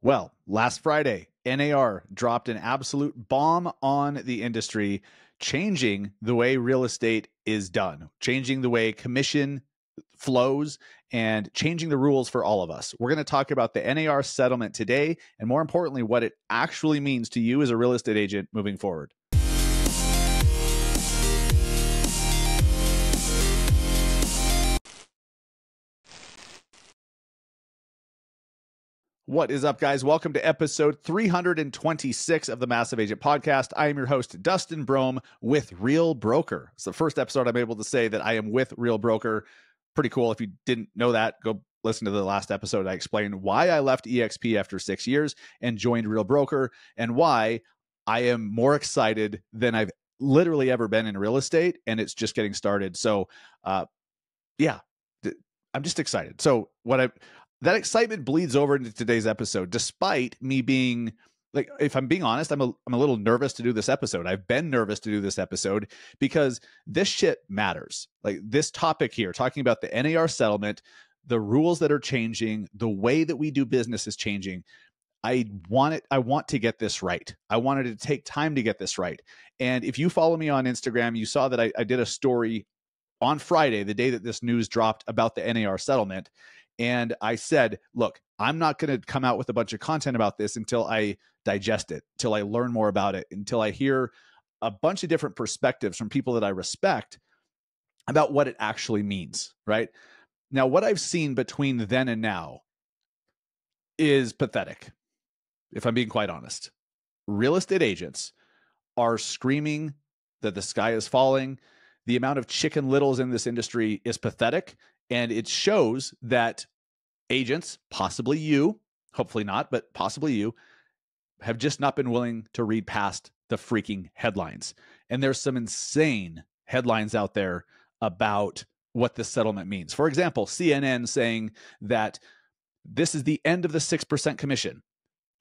Well, last Friday, NAR dropped an absolute bomb on the industry, changing the way real estate is done, changing the way commission flows, and changing the rules for all of us. We're going to talk about the NAR settlement today, and more importantly, what it actually means to you as a real estate agent moving forward. What is up, guys? Welcome to episode 326 of the Massive Agent podcast. I am your host, Dustin Brohm, with Real Broker. It's the first episode I'm able to say that I am with Real Broker. Pretty cool. If you didn't know that, go listen to the last episode. I explained why I left EXP after 6 years and joined Real Broker, and why I am more excited than I've literally ever been in real estate, and it's just getting started. So yeah, I'm just excited. So that excitement bleeds over into today's episode, despite me being, like, if I'm being honest, I'm a little nervous to do this episode. I've been nervous to do this episode because this shit matters. Like, this topic here, talking about the NAR settlement, the rules that are changing, the way that we do business is changing. I want to get this right. I wanted to take time to get this right. And if you follow me on Instagram, you saw that I did a story on Friday, the day that this news dropped, about the NAR settlement. And I said, look, I'm not going to come out with a bunch of content about this until I digest it, until I learn more about it, until I hear a bunch of different perspectives from people that I respect about what it actually means, right? Now, what I've seen between then and now is pathetic, if I'm being quite honest. Real estate agents are screaming that the sky is falling. The amount of chicken littles in this industry is pathetic. And it shows that agents, possibly you, hopefully not, but possibly you, have just not been willing to read past the freaking headlines. And there's some insane headlines out there about what this settlement means. For example, CNN saying that this is the end of the 6% commission.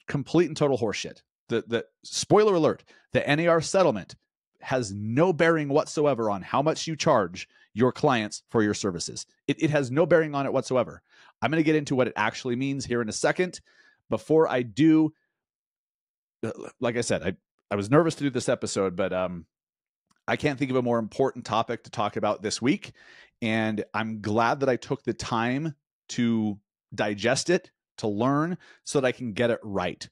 Complete and total horseshit. The spoiler alert, the NAR settlement has no bearing whatsoever on how much you charge your clients for your services. It has no bearing on it whatsoever. I'm going to get into what it actually means here in a second. Before I do, like I said, I was nervous to do this episode, but I can't think of a more important topic to talk about this week. And I'm glad that I took the time to digest it, to learn, so that I can get it right.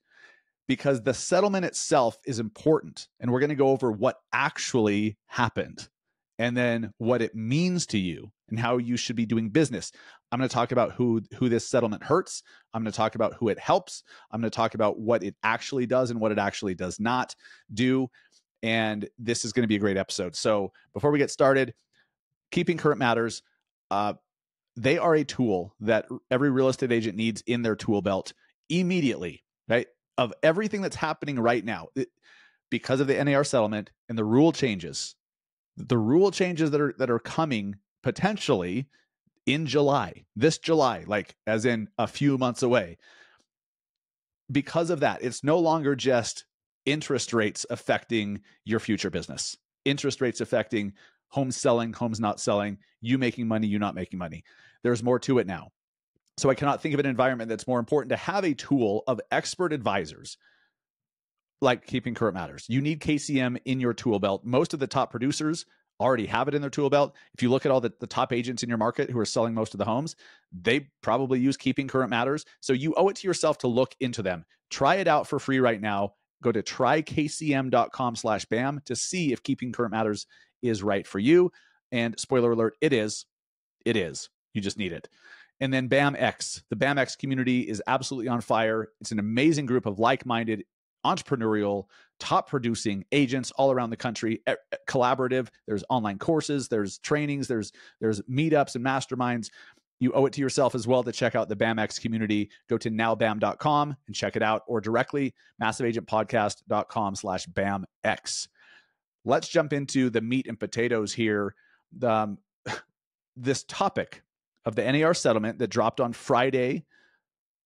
Because the settlement itself is important. And we're going to go over what actually happened and then what it means to you and how you should be doing business. I'm going to talk about who this settlement hurts. I'm going to talk about who it helps. I'm going to talk about what it actually does and what it actually does not do. And this is going to be a great episode. So before we get started, Keeping Current Matters, they are a tool that every real estate agent needs in their tool belt immediately, right? Of everything that's happening right now, because of the NAR settlement and the rule changes that are coming potentially in July, this July, like as in a few months away. Because of that, it's no longer just interest rates affecting your future business, interest rates affecting homes selling, homes not selling, you making money, you not making money. There's more to it now. So I cannot think of an environment that's more important to have a tool of expert advisors like Keeping Current Matters. You need KCM in your tool belt. Most of the top producers already have it in their tool belt. If you look at all the top agents in your market who are selling most of the homes, they probably use Keeping Current Matters. So you owe it to yourself to look into them. Try it out for free right now. Go to trykcm.com/BAM to see if Keeping Current Matters is right for you. And spoiler alert, it is. It is. You just need it. And then BAMX. The BAMX community is absolutely on fire. It's an amazing group of like-minded, entrepreneurial, top-producing agents all around the country, collaborative. There's online courses, there's trainings, there's meetups and masterminds. You owe it to yourself as well to check out the BAMX community. Go to nowbam.com and check it out, or directly massiveagentpodcast.com/BAMX. Let's jump into the meat and potatoes here. This topic of the NAR settlement that dropped on Friday.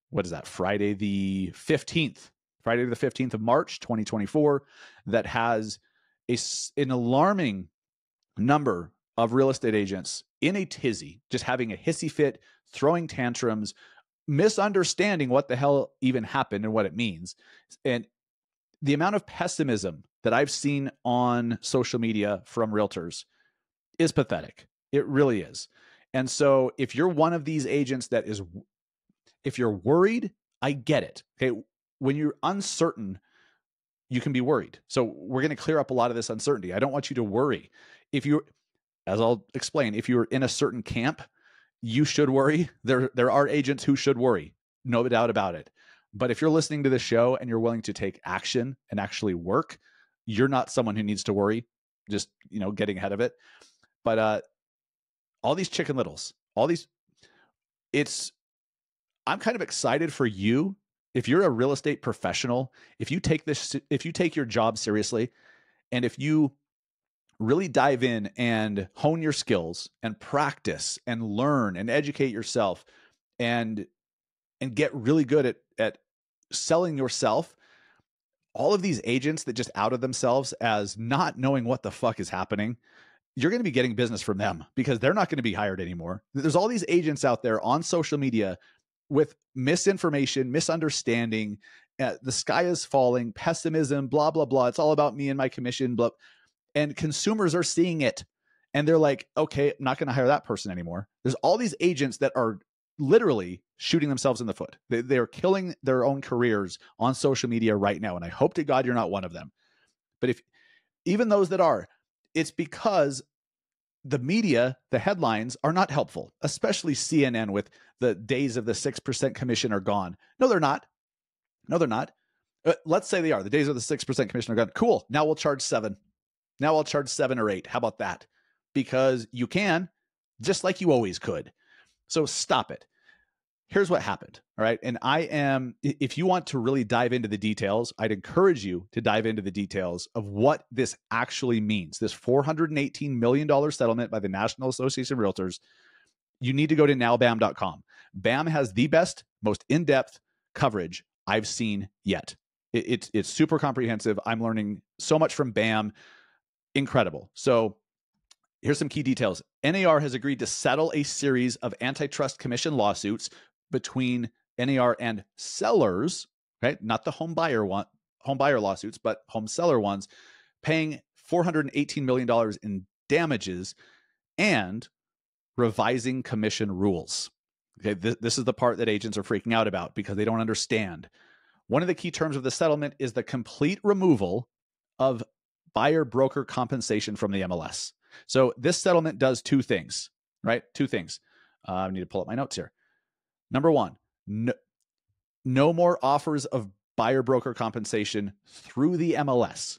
What is that? Friday the 15th. Friday the 15th of March, 2024. That has an alarming number of real estate agents in a tizzy, just having a hissy fit, throwing tantrums, misunderstanding what the hell even happened and what it means. And the amount of pessimism that I've seen on social media from realtors is pathetic. It really is. And so if you're one of these agents that is, if you're worried, I get it. Okay. When you're uncertain, you can be worried. So we're going to clear up a lot of this uncertainty. I don't want you to worry. If you, as I'll explain, if you're in a certain camp, you should worry. There are agents who should worry, no doubt about it. But if you're listening to this show and you're willing to take action and actually work, you're not someone who needs to worry, just, you know, getting ahead of it. But all these chicken littles, all these, I'm kind of excited for you. If you're a real estate professional, if you take this, if you take your job seriously, and if you really dive in and hone your skills and practice and learn and educate yourself and get really good at selling yourself, all of these agents that just outed themselves as not knowing what the fuck is happening, you're going to be getting business from them because they're not going to be hired anymore. There's all these agents out there on social media with misinformation, misunderstanding, the sky is falling, pessimism, blah, blah, blah. It's all about me and my commission, blah. And consumers are seeing it. And they're like, okay, I'm not going to hire that person anymore. There's all these agents that are literally shooting themselves in the foot. They are killing their own careers on social media right now. And I hope to God you're not one of them. But if even those that are, it's because the media, the headlines are not helpful, especially CNN with the days of the 6% commission are gone. No, they're not. No, they're not. Let's say they are. The days of the 6% commission are gone. Cool. Now we'll charge 7. Now I'll charge 7 or 8. How about that? Because you can, just like you always could. So stop it. Here's what happened. All right. And if you want to really dive into the details, I'd encourage you to dive into the details of what this actually means. This $418 million settlement by the National Association of Realtors. You need to go to nowbam.com. BAM has the best, most in-depth coverage I've seen yet. It's super comprehensive. I'm learning so much from BAM. Incredible. So here's some key details. NAR has agreed to settle a series of antitrust commission lawsuits between NAR and sellers, okay? Not the home buyer lawsuits, but home seller ones, paying $418 million in damages and revising commission rules. Okay, this is the part that agents are freaking out about because they don't understand. One of the key terms of the settlement is the complete removal of buyer broker compensation from the MLS. So this settlement does two things, right? Two things. I need to pull up my notes here. Number one, no more offers of buyer broker compensation through the MLS,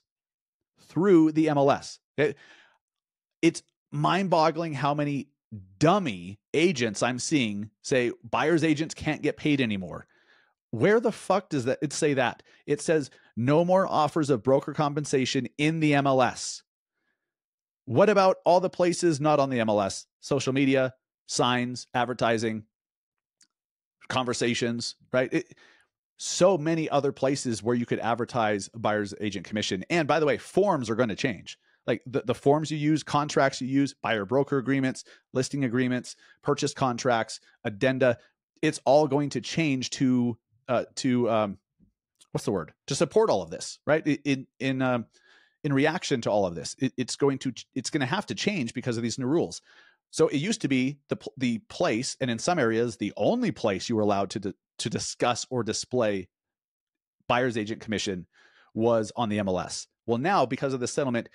It's mind boggling how many dummy agents I'm seeing say buyer's agents can't get paid anymore. Where the fuck does that say that? It says no more offers of broker compensation in the MLS. What about all the places not on the MLS? Social media, signs, advertising, conversations, right? So many other places where you could advertise a buyer's agent commission. And by the way, forms are going to change. Like the forms you use, contracts you use, buyer broker agreements, listing agreements, purchase contracts, addenda. It's all going to change to what's the word, to support all of this, right? In reaction to all of this, it's going to have to change because of these new rules. So it used to be the place, and in some areas, the only place you were allowed to discuss or display buyer's agent commission was on the MLS. Well, now because of the settlement,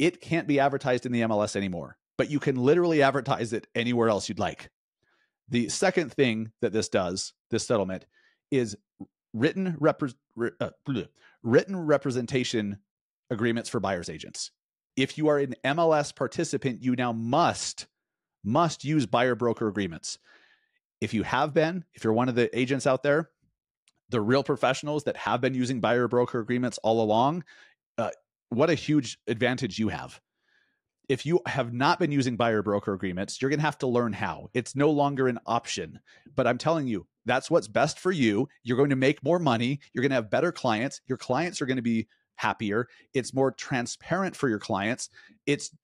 it can't be advertised in the MLS anymore, but you can literally advertise it anywhere else you'd like. The second thing that this does, this settlement, is written representation agreements for buyer's agents. If you are an MLS participant, you now must use buyer broker agreements. If you have been, if you're one of the agents out there, the real professionals that have been using buyer broker agreements all along, what a huge advantage you have. If you have not been using buyer broker agreements, you're going to have to learn how. It's no longer an option, but I'm telling you, that's what's best for you. You're going to make more money. You're going to have better clients. Your clients are going to be happier. It's more transparent for your clients. It's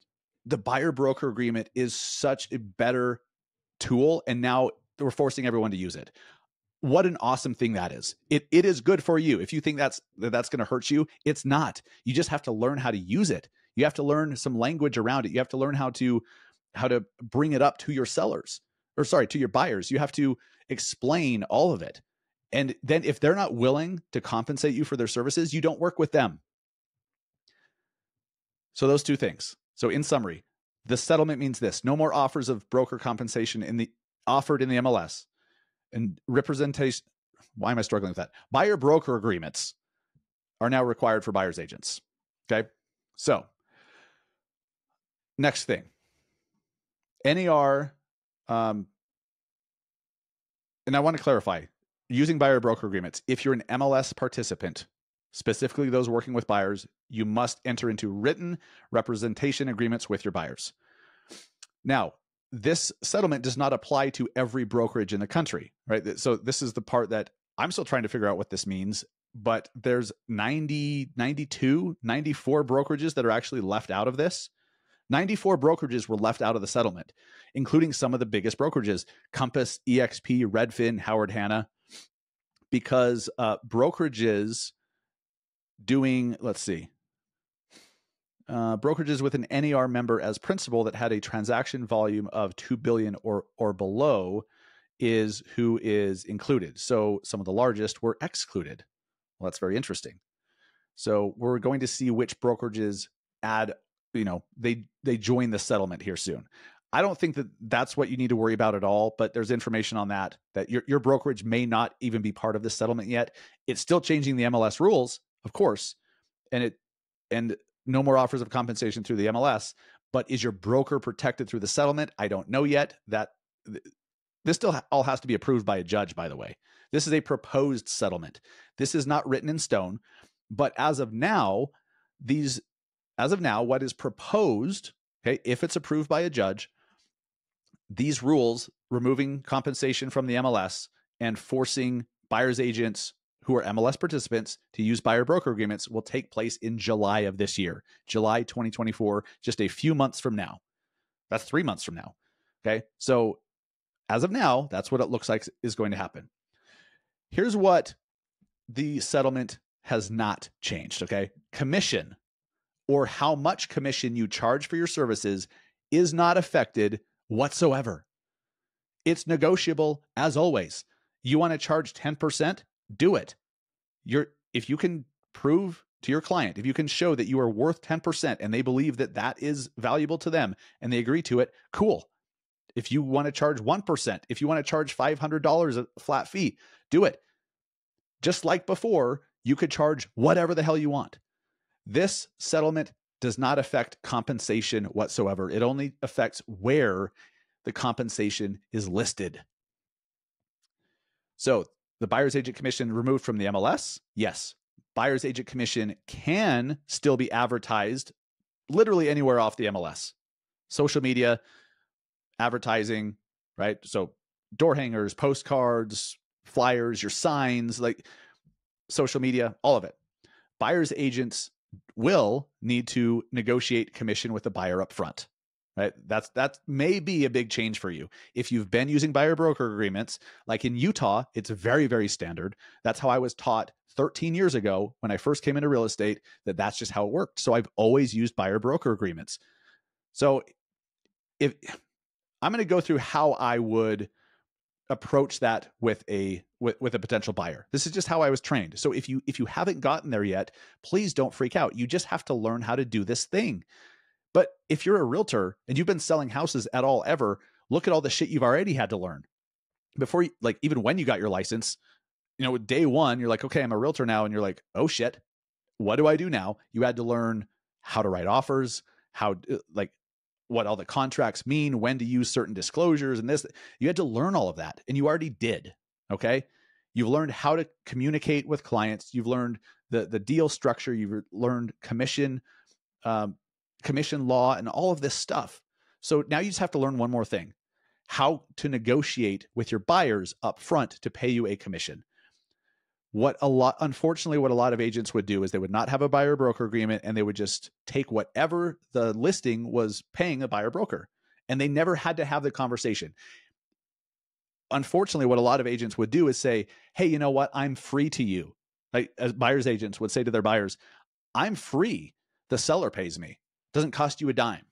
the buyer broker agreement is such a better tool. And now we're forcing everyone to use it. what an awesome thing that is. It is good for you. If you think that's going to hurt you, it's not. You just have to learn how to use it. You have to learn some language around it. You have to learn how to bring it up to your sellers, or sorry, to your buyers. You have to explain all of it. And then if they're not willing to compensate you for their services, you don't work with them. So those two things. So in summary, the settlement means this: no more offers of broker compensation offered in the MLS, and representation. Why am I struggling with that? Buyer broker agreements are now required for buyer's agents. Okay. So next thing, NAR. And I want to clarify, using buyer broker agreements, if you're an MLS participant, specifically those working with buyers, you must enter into written representation agreements with your buyers. Now, this settlement does not apply to every brokerage in the country, right? So this is the part that I'm still trying to figure out what this means, but there's 90, 92, 94 brokerages that are actually left out of this. 94 brokerages were left out of the settlement, including some of the biggest brokerages, Compass, EXP, Redfin, Howard Hanna, because brokerages doing, let's see, brokerages with an NAR member as principal that had a transaction volume of 2 billion or below is who is included. So some of the largest were excluded. Well, that's very interesting. So we're going to see which brokerages add, you know, they join the settlement here soon. I don't think that that's what you need to worry about at all, but there's information on that, that your brokerage may not even be part of this settlement yet. It's still changing the MLS rules, of course, and no more offers of compensation through the MLS, but is your broker protected through the settlement? I don't know yet. This still all has to be approved by a judge, by the way. This is a proposed settlement. This is not written in stone, but as of now, what is proposed, okay, if it's approved by a judge, these rules removing compensation from the MLS and forcing buyer's agents who are MLS participants to use buyer broker agreements will take place in July of this year, July 2024, just a few months from now. That's 3 months from now. Okay. So as of now, that's what it looks like is going to happen. Here's what the settlement has not changed. Okay. Commission, or how much commission you charge for your services, is not affected whatsoever. It's negotiable as always. You want to charge 10%? Do it. If you can prove to your client, if you can show that you are worth 10% and they believe that that is valuable to them and they agree to it, cool. If you want to charge 1%, if you want to charge $500 a flat fee, do it. Just like before, you could charge whatever the hell you want. This settlement does not affect compensation whatsoever. It only affects where the compensation is listed. So the buyer's agent commission removed from the MLS? Yes. Buyer's agent commission can still be advertised literally anywhere off the MLS. Social media, advertising, right? So door hangers, postcards, flyers, your signs, like social media, all of it. Buyer's agents will need to negotiate commission with the buyer up front. Right? That may be a big change for you. If you've been using buyer broker agreements, like in Utah, it's very, very standard. That's how I was taught 13 years ago when I first came into real estate, that's just how it worked. So I've always used buyer broker agreements. So if I'm going to go through how I would approach that with a potential buyer. This is just how I was trained. So if you haven't gotten there yet, please don't freak out. You just have to learn how to do this thing. But if you're a realtor and you've been selling houses at all ever, look at all the shit you've already had to learn before you, like even when you got your license, you know, day one, you're like, okay, I'm a realtor now. And you're like, oh shit, what do I do now? You had to learn how to write offers, how, like what all the contracts mean, when to use certain disclosures and this, you had to learn all of that. And you already did. Okay. You've learned how to communicate with clients. You've learned the deal structure. You've learned commission law and all of this stuff. So now you just have to learn one more thing, how to negotiate with your buyers up front to pay you a commission. Unfortunately, what a lot of agents would do is they would not have a buyer broker agreement and they would just take whatever the listing was paying a buyer broker, and they never had to have the conversation. unfortunately, what a lot of agents would do is say, hey, you know what? I'm free to you. Like, as buyer's agents would say to their buyers, I'm free. The seller pays me. It doesn't cost you a dime.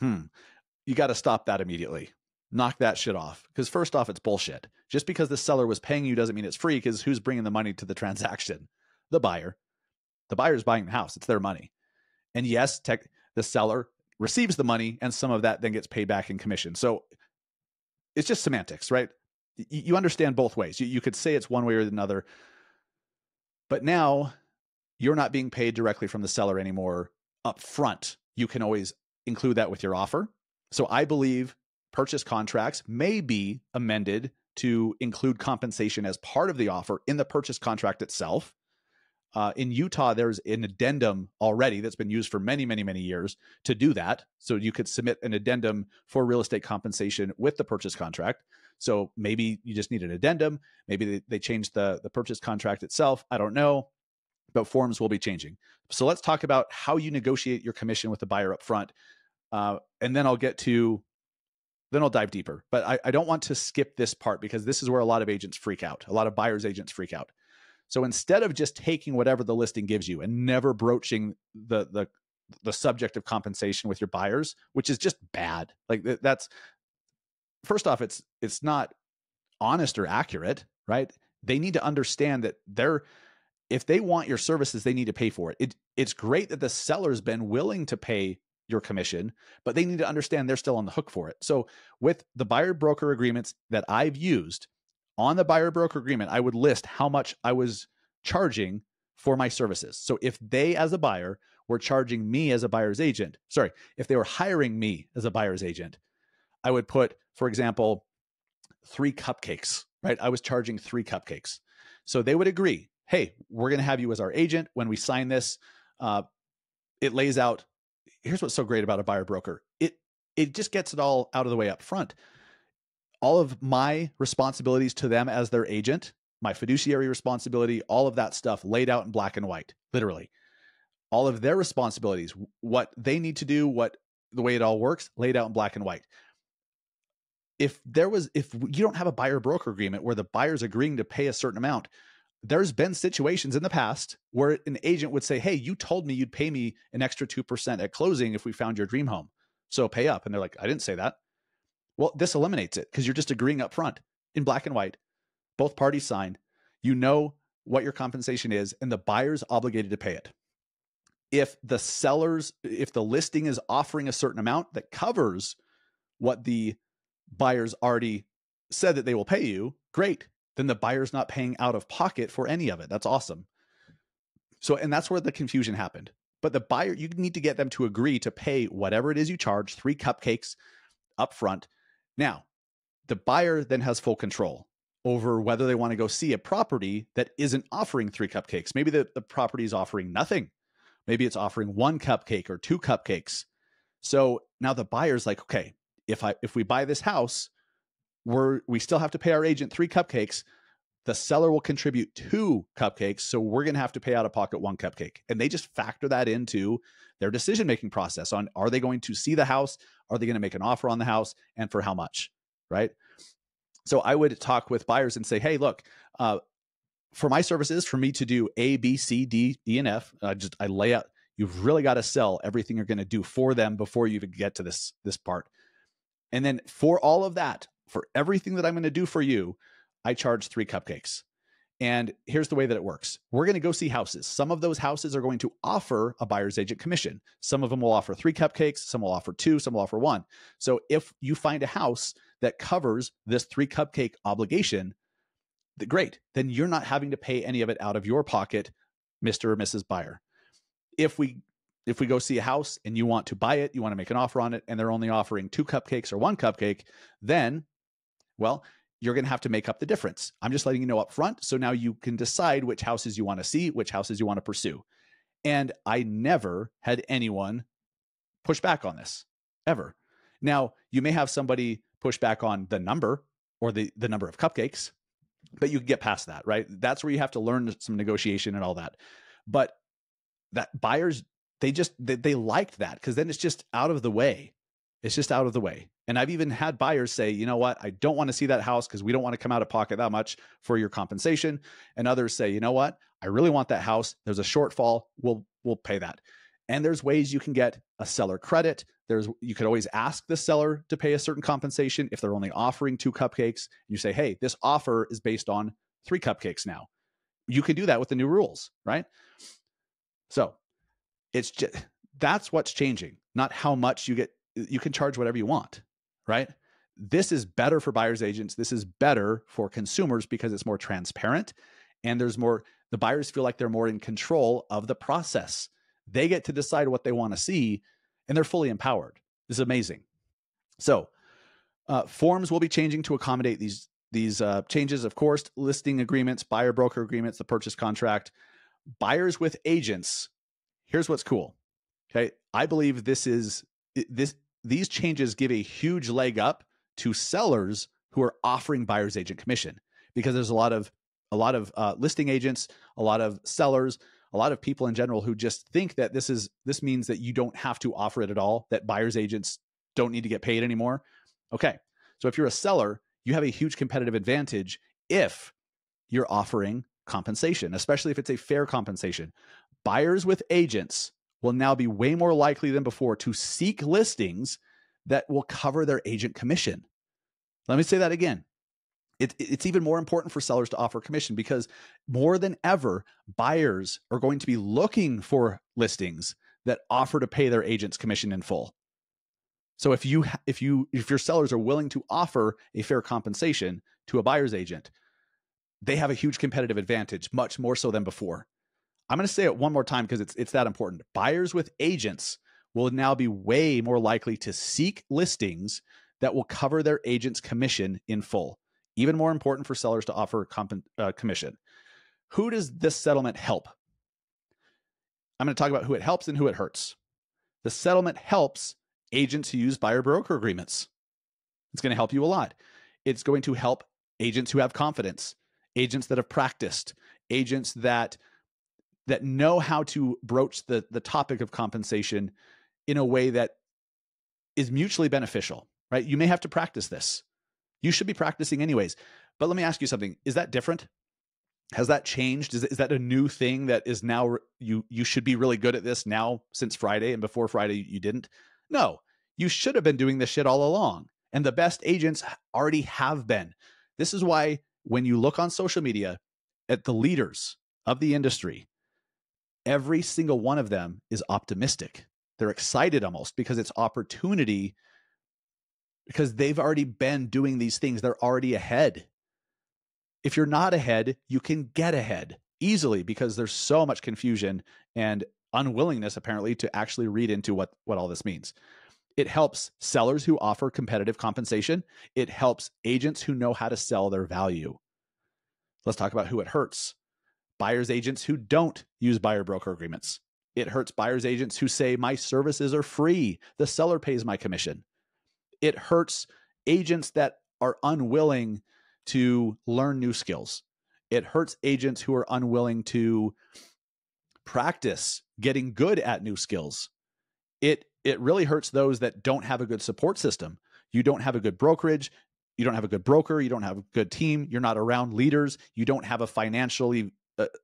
You got to stop that immediately. Knock that shit off. Because first off, it's bullshit. Just because the seller was paying you doesn't mean it's free, because who's bringing the money to the transaction? The buyer. The buyer's buying the house. It's their money. And yes, the seller receives the money, and some of that then gets paid back in commission. So it's just semantics, right? You understand both ways. You could say it's one way or another, but now you're not being paid directly from the seller anymore up front. You can always include that with your offer. So I believe purchase contracts may be amended to include compensation as part of the offer in the purchase contract itself. In Utah, there's an addendum already that's been used for many, many, many years to do that. So you could submit an addendum for real estate compensation with the purchase contract. So maybe you just need an addendum. Maybe they changed the purchase contract itself. I don't know, but forms will be changing. So let's talk about how you negotiate your commission with the buyer up front. And then I'll get to, then I'll dive deeper. But I don't want to skip this part, because this is where a lot of agents freak out. A lot of buyers agents freak out. So instead of just taking whatever the listing gives you and never broaching the subject of compensation with your buyers, which is just bad. Like, that's, first off, it's not honest or accurate, right? They need to understand that if they want your services, they need to pay for it. It's great that the seller's been willing to pay your commission, but they need to understand they're still on the hook for it. So with the buyer broker agreements that I've used, on the buyer broker agreement, I would list how much I was charging for my services. So if they, as a buyer, were charging me as a buyer's agent, sorry, if they were hiring me as a buyer's agent, I would put, for example, 3 cupcakes, right? I was charging 3 cupcakes. So they would agree, hey, we're going to have you as our agent. When we sign this, it lays out, here's what's so great about a buyer broker. It just gets it all out of the way up front. All of my responsibilities to them as their agent, my fiduciary responsibility, all of that stuff laid out in black and white, literally. All of their responsibilities, what they need to do, the way it all works, laid out in black and white. If you don't have a buyer broker agreement where the buyer's agreeing to pay a certain amount, there's been situations in the past where an agent would say, hey, you told me you'd pay me an extra 2% at closing if we found your dream home, so pay up. And they're like, I didn't say that. Well, this eliminates it, because you're just agreeing up front in black and white. Both parties sign. You know what your compensation is, and the buyer's obligated to pay it. If the listing is offering a certain amount that covers what the buyer's already said that they will pay you, great. Then the buyer's not paying out of pocket for any of it. That's awesome. So, and that's where the confusion happened. But the buyer, you need to get them to agree to pay whatever it is you charge, 3 cupcakes up front. Now, the buyer then has full control over whether they want to go see a property that isn't offering 3 cupcakes. Maybe the property is offering nothing. Maybe it's offering 1 cupcake or 2 cupcakes. So now the buyer's like, okay, if we buy this house, we still have to pay our agent 3 cupcakes. The seller will contribute 2 cupcakes. So we're going to have to pay out of pocket 1 cupcake. And they just factor that into their decision-making process on, are they going to see the house? Are they going to make an offer on the house, and for how much, right? So I would talk with buyers and say, hey, look, for my services, for me to do A, B, C, D, E, and F, I lay out, you've really got to sell everything you're going to do for them before you even get to this part. And then for all of that, for everything that I'm going to do for you, I charge 3 cupcakes. And here's the way that it works. We're going to go see houses. Some of those houses are going to offer a buyer's agent commission. Some of them will offer 3 cupcakes. Some will offer 2. Some will offer 1. So if you find a house that covers this 3 cupcake obligation, great. Then you're not having to pay any of it out of your pocket, Mr. or Mrs. Buyer. If we go see a house and you want to buy it, you want to make an offer on it, and they're only offering 2 cupcakes or 1 cupcake, then, well, you're going to have to make up the difference. I'm just letting you know up front. So now you can decide which houses you want to see, which houses you want to pursue. And I never had anyone push back on this, ever. Now, you may have somebody push back on the number or the number of cupcakes, but you can get past that, right? That's where you have to learn some negotiation and all that. But that buyers, they liked that, because then it's just out of the way. It's just out of the way. And I've even had buyers say, you know what, I don't want to see that house because we don't want to come out of pocket that much for your compensation. And others say, you know what, I really want that house. There's a shortfall. We'll pay that. And there's ways you can get a seller credit. You could always ask the seller to pay a certain compensation if they're only offering 2 cupcakes. You say, hey, this offer is based on 3 cupcakes now. You can do that with the new rules, right? So it's just, that's what's changing, not how much you get. You can charge whatever you want, right? This is better for buyer's agents. This is better for consumers because it's more transparent and there's more, the buyers feel like they're more in control of the process. They get to decide what they want to see and they're fully empowered. This is amazing. So forms will be changing to accommodate these changes, of course, listing agreements, buyer broker agreements, the purchase contract, buyers with agents. Here's what's cool. Okay. I believe these changes give a huge leg up to sellers who are offering buyer's agent commission, because there's a lot of listing agents, a lot of sellers, a lot of people in general who just think that this means that you don't have to offer it at all, that buyer's agents don't need to get paid anymore. Okay. So if you're a seller, you have a huge competitive advantage if you're offering compensation, especially if it's a fair compensation. Buyers with agents will now be way more likely than before to seek listings that will cover their agent commission. Let me say that again. It's even more important for sellers to offer commission because more than ever, buyers are going to be looking for listings that offer to pay their agent's commission in full. So if your sellers are willing to offer a fair compensation to a buyer's agent, they have a huge competitive advantage, much more so than before. I'm going to say it one more time because it's that important. Buyers with agents will now be way more likely to seek listings that will cover their agent's commission in full. Even more important for sellers to offer commission. Who does this settlement help? I'm going to talk about who it helps and who it hurts. The settlement helps agents who use buyer broker agreements. It's going to help you a lot. It's going to help agents who have confidence, agents that have practiced, agents that know how to broach the topic of compensation in a way that is mutually beneficial, right? You may have to practice this. You should be practicing anyways. But let me ask you something. Is that different? Has that changed? Is that a new thing that is now you should be really good at this now since Friday, and before Friday you didn't? No, you should have been doing this shit all along. And the best agents already have been. This is why when you look on social media at the leaders of the industry, every single one of them is optimistic. They're excited almost because it's opportunity, because they've already been doing these things. They're already ahead. If you're not ahead, you can get ahead easily because there's so much confusion and unwillingness apparently to actually read into what all this means. It helps sellers who offer competitive compensation. It helps agents who know how to sell their value. Let's talk about who it hurts. Buyers agents who don't use buyer broker agreements. It hurts buyers agents who say my services are free. The seller pays my commission. It hurts agents that are unwilling to learn new skills. It hurts agents who are unwilling to practice getting good at new skills. It really hurts those that don't have a good support system. You don't have a good brokerage. You don't have a good broker. You don't have a good team. You're not around leaders. You don't have a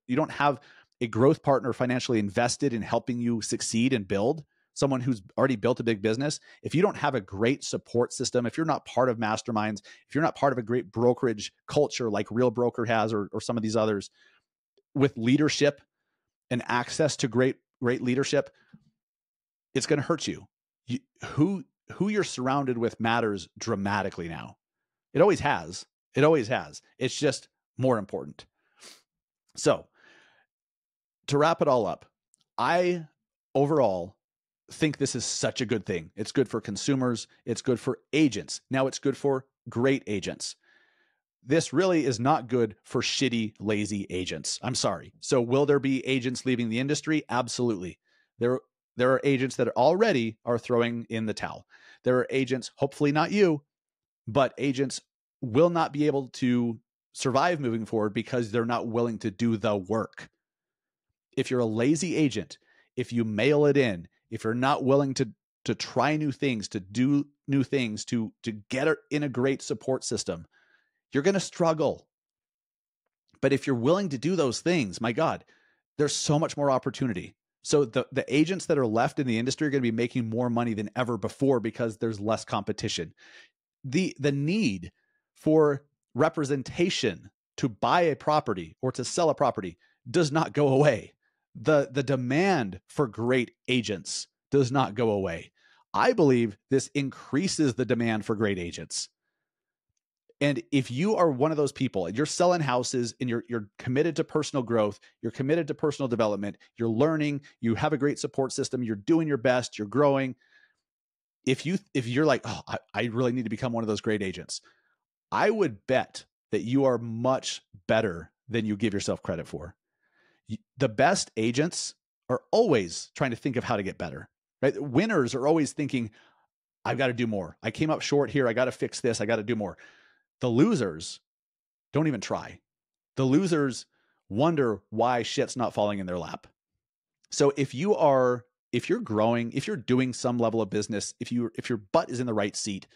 you don't have a growth partner financially invested in helping you succeed and build, someone who's already built a big business. If you don't have a great support system, if you're not part of masterminds, if you're not part of a great brokerage culture like Real Broker has, or some of these others, with leadership and access to great leadership, it's going to hurt you. Who you're surrounded with matters dramatically now. It always has. It always has. It's just more important. So to wrap it all up, I overall think this is such a good thing. It's good for consumers. It's good for agents. Now it's good for great agents. This really is not good for shitty, lazy agents. I'm sorry. So will there be agents leaving the industry? Absolutely. There are agents that already are throwing in the towel. There are agents, hopefully not you, but agents will not be able to survive moving forward because they're not willing to do the work. If you're a lazy agent, if you mail it in, if you're not willing to to try new things, to do new things, to get in a great support system, you're going to struggle. But if you're willing to do those things, my God, there's so much more opportunity. So the agents that are left in the industry are going to be making more money than ever before because there's less competition. The need for representation to buy a property or to sell a property does not go away. The demand for great agents does not go away. I believe this increases the demand for great agents. And if you are one of those people and you're selling houses and you're committed to personal growth, you're committed to personal development, you're learning, you have a great support system, you're doing your best, you're growing. If you're like, oh, I really need to become one of those great agents, I would bet that you are much better than you give yourself credit for. The best agents are always trying to think of how to get better, right? Winners are always thinking, I've got to do more. I came up short here. I got to fix this. I got to do more. The losers don't even try. The losers wonder why shit's not falling in their lap. So if you're growing, if you're doing some level of business, if your butt is in the right seat,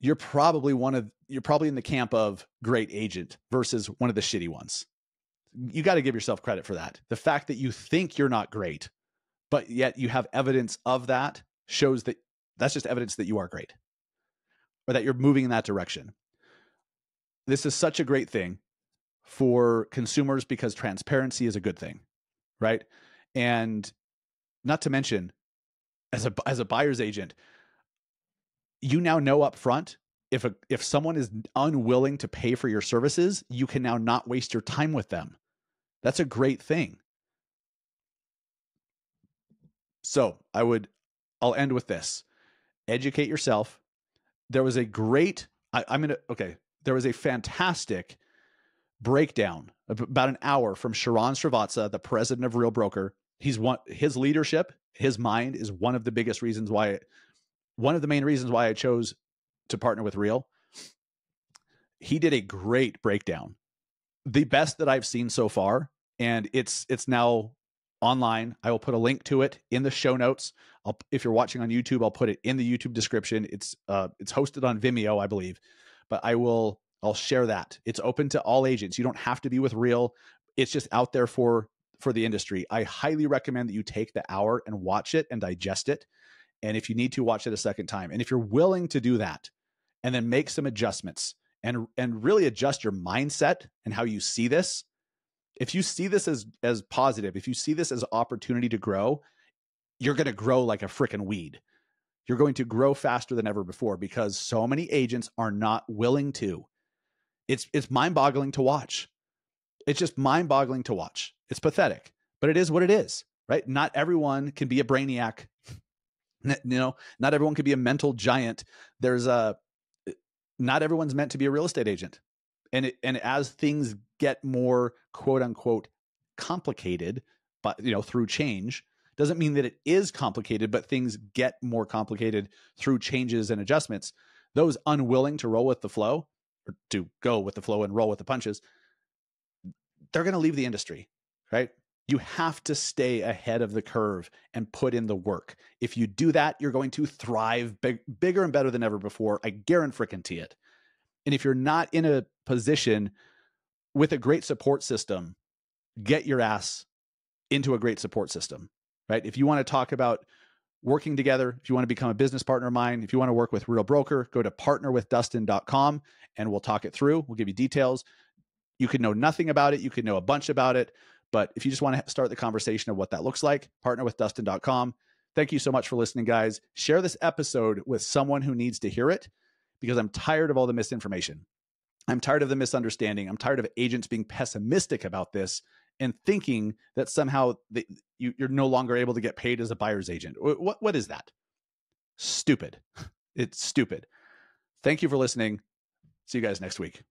you're probably in the camp of great agent versus one of the shitty ones. You got to give yourself credit for that. The fact that you think you're not great, but yet you have evidence of that shows that that's just evidence that you are great, or that you're moving in that direction. This is such a great thing for consumers because transparency is a good thing, right? And not to mention, as a buyer's agent, you now know up front if someone is unwilling to pay for your services, you can now not waste your time with them. That's a great thing. So I'll end with this. Educate yourself. There was a great, there was a fantastic breakdown about an hour from Sharon Sravatsa, the president of Real Broker. His leadership, his mind is one of the main reasons why I chose to partner with Real. He did a great breakdown, the best that I've seen so far. And it's now online. I will put a link to it in the show notes. If you're watching on YouTube, I'll put it in the YouTube description. It's hosted on Vimeo, I believe, but I'll share that. It's open to all agents. You don't have to be with Real. It's just out there for the industry. I highly recommend that you take the hour and watch it and digest it. And if you need to, watch it a second time. And if you're willing to do that and then make some adjustments and really adjust your mindset and how you see this, if you see this as positive, if you see this as opportunity to grow, you're going to grow like a freaking weed. You're going to grow faster than ever before because so many agents are not willing to. It's mind-boggling to watch. It's just mind-boggling to watch. It's pathetic, but it is what it is, right? Not everyone can be a brainiac. Not everyone can be a mental giant. Not everyone's meant to be a real estate agent. And as things get more quote unquote complicated, but through change, doesn't mean that it is complicated, but things get more complicated through changes and adjustments. Those unwilling to roll with the flow, or to go with the flow and roll with the punches, they're going to leave the industry, right? You have to stay ahead of the curve and put in the work. If you do that, you're going to thrive bigger and better than ever before. I guarantee it. And if you're not in a position with a great support system, get your ass into a great support system, right? If you want to talk about working together, if you want to become a business partner of mine, if you want to work with Real Broker, go to partnerwithdustin.com and we'll talk it through. We'll give you details. You could know nothing about it. You could know a bunch about it. But if you just want to start the conversation of what that looks like, partnerwithdustin.com. Thank you so much for listening, guys. Share this episode with someone who needs to hear it because I'm tired of all the misinformation. I'm tired of the misunderstanding. I'm tired of agents being pessimistic about this and thinking that somehow you're no longer able to get paid as a buyer's agent. What is that? Stupid. It's stupid. Thank you for listening. See you guys next week.